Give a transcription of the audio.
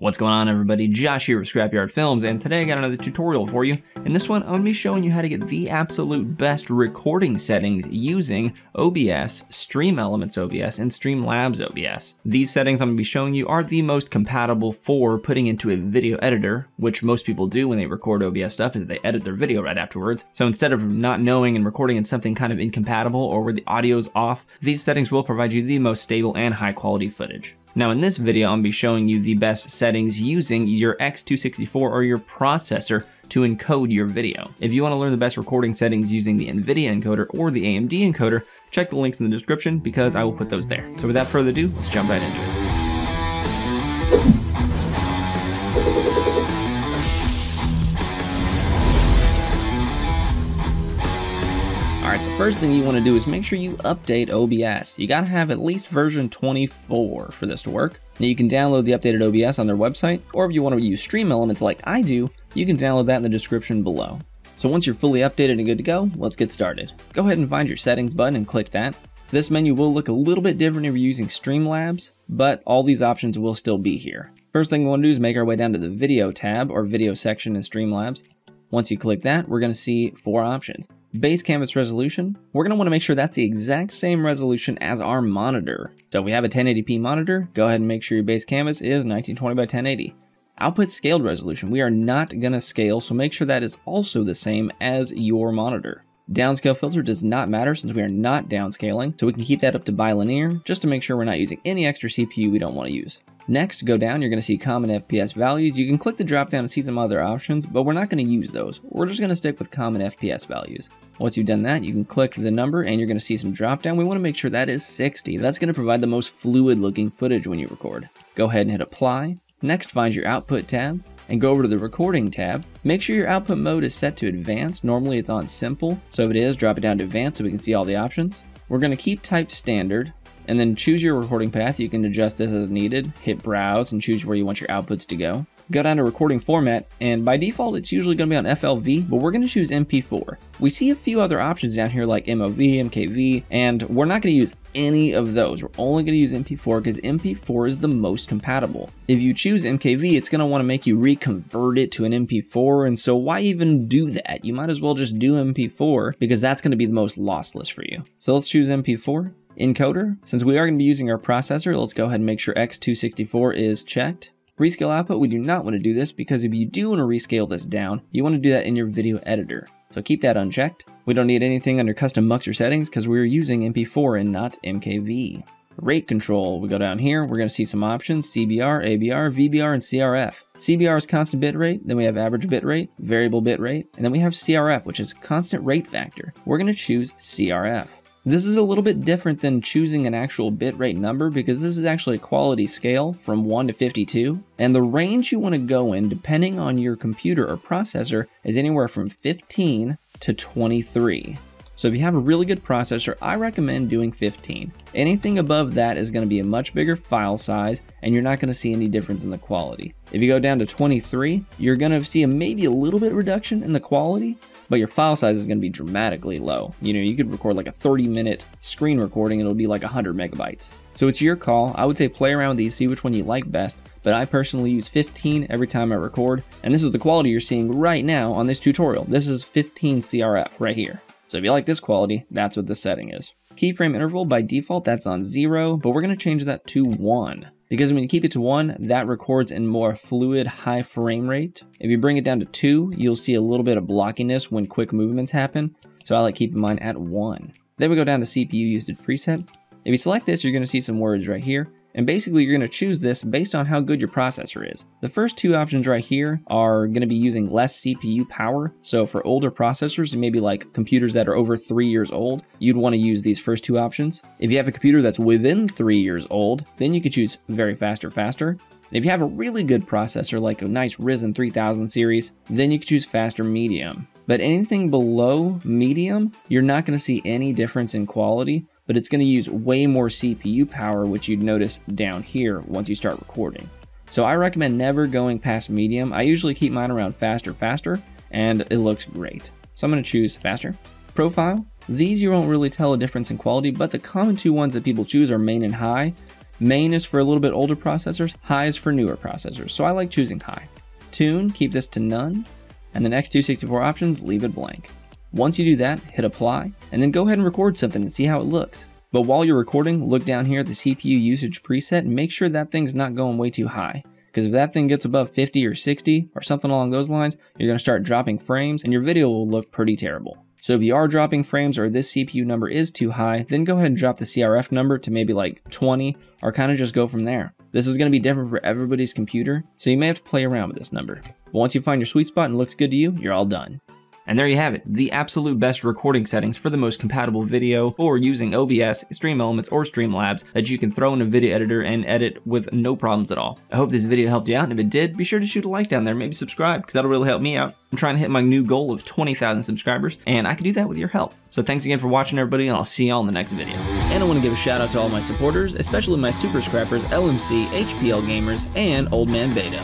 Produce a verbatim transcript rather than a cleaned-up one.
What's going on, everybody? Josh here with Scrapyard Films, and today I got another tutorial for you. In this one, I'm going to be showing you how to get the absolute best recording settings using O B S, StreamElements O B S, and Streamlabs O B S. These settings I'm going to be showing you are the most compatible for putting into a video editor, which most people do when they record O B S stuff is they edit their video right afterwards. So instead of not knowing and recording in something kind of incompatible or where the audio's off, these settings will provide you the most stable and high quality footage. Now in this video, I'm gonna be showing you the best settings using your X two sixty-four or your processor to encode your video. If you want to learn the best recording settings using the NVIDIA encoder or the A M D encoder, check the links in the description because I will put those there. So without further ado, let's jump right into it. Alright, so first thing you want to do is make sure you update O B S. You gotta have at least version twenty-four for this to work. Now you can download the updated O B S on their website, or if you want to use StreamElements like I do, you can download that in the description below. So once you're fully updated and good to go, let's get started. Go ahead and find your settings button and click that. This menu will look a little bit different if you're using Streamlabs, but all these options will still be here. First thing we want to do is make our way down to the video tab or video section in Streamlabs. Once you click that, we're going to see four options. Base canvas resolution. We're going to want to make sure that's the exact same resolution as our monitor. So if we have a ten eighty p monitor, go ahead and make sure your base canvas is nineteen twenty by ten eighty. Output scaled resolution. We are not going to scale, so make sure that is also the same as your monitor. Downscale filter does not matter since we are not downscaling, so we can keep that up to bilinear just to make sure we're not using any extra C P U we don't want to use. Next, go down, you're going to see common F P S values. You can click the drop down to see some other options, but we're not going to use those. We're just going to stick with common F P S values. Once you've done that, you can click the number and you're going to see some drop down. We want to make sure that is sixty. That's going to provide the most fluid looking footage when you record. Go ahead and hit apply. Next, find your output tab and go over to the recording tab. Make sure your output mode is set to advanced. Normally it's on simple. So if it is, drop it down to advanced so we can see all the options. We're going to keep type standard. And then choose your recording path. You can adjust this as needed. Hit browse and choose where you want your outputs to go. Go down to recording format, and by default it's usually going to be on F L V, but we're going to choose M P four. We see a few other options down here like M O V, M K V, and we're not going to use any of those. We're only going to use M P four because M P four is the most compatible. If you choose M K V, it's going to want to make you reconvert it to an M P four, and so why even do that? You might as well just do M P four because that's going to be the most lossless for you. So let's choose M P four. Encoder, since we are going to be using our processor, let's go ahead and make sure X two sixty-four is checked. Rescale output, we do not want to do this because if you do want to rescale this down, you want to do that in your video editor. So keep that unchecked. We don't need anything under custom muxer settings because we're using M P four and not M K V. Rate control, we go down here, we're going to see some options, C B R, A B R, V B R, and C R F. C B R is constant bit rate, then we have average bit rate, variable bit rate, and then we have C R F, which is constant rate factor. We're going to choose C R F. This is a little bit different than choosing an actual bitrate number because this is actually a quality scale from one to fifty-two, and the range you want to go in depending on your computer or processor is anywhere from fifteen to twenty-three. So if you have a really good processor, I recommend doing fifteen. Anything above that is going to be a much bigger file size and you're not going to see any difference in the quality. If you go down to twenty-three, you're going to see a maybe a little bit reduction in the quality, but your file size is going to be dramatically low. You know, you could record like a thirty minute screen recording and it'll be like one hundred megabytes. So it's your call. I would say play around with these, see which one you like best, but I personally use fifteen every time I record, and this is the quality you're seeing right now on this tutorial. This is fifteen C R F right here. So if you like this quality, that's what the setting is. Keyframe interval, by default, that's on zero, but we're going to change that to one. Because when you keep it to one, that records in more fluid, high frame rate. If you bring it down to two, you'll see a little bit of blockiness when quick movements happen. So I like keeping mine at one. Then we go down to C P U usage preset. If you select this, you're going to see some words right here. And basically you're going to choose this based on how good your processor is. The first two options right here are going to be using less C P U power. So for older processors, maybe like computers that are over three years old, you'd want to use these first two options. If you have a computer that's within three years old, then you could choose very fast or faster. And if you have a really good processor, like a nice Ryzen three thousand series, then you could choose fast or medium. But anything below medium, you're not going to see any difference in quality, but it's going to use way more C P U power, which you'd notice down here once you start recording. So I recommend never going past medium. I usually keep mine around faster, faster, and it looks great. So I'm going to choose faster. Profile, these you won't really tell a difference in quality, but the common two ones that people choose are main and high. Main is for a little bit older processors, high is for newer processors, so I like choosing high. Tune, keep this to none, and then x two sixty-four options, leave it blank. Once you do that, hit apply, and then go ahead and record something and see how it looks. But while you're recording, look down here at the C P U usage preset and make sure that thing's not going way too high. Because if that thing gets above fifty or sixty or something along those lines, you're going to start dropping frames and your video will look pretty terrible. So if you are dropping frames or this C P U number is too high, then go ahead and drop the C R F number to maybe like twenty or kind of just go from there. This is going to be different for everybody's computer, so you may have to play around with this number. But once you find your sweet spot and it looks good to you, you're all done. And there you have it, the absolute best recording settings for the most compatible video or using O B S, StreamElements, or Streamlabs that you can throw in a video editor and edit with no problems at all. I hope this video helped you out, and if it did, be sure to shoot a like down there, maybe subscribe, because that'll really help me out. I'm trying to hit my new goal of twenty thousand subscribers, and I can do that with your help. So thanks again for watching, everybody, and I'll see y'all in the next video. And I want to give a shout out to all my supporters, especially my super scrappers, L M C, H P L Gamers, and Old Man Beta.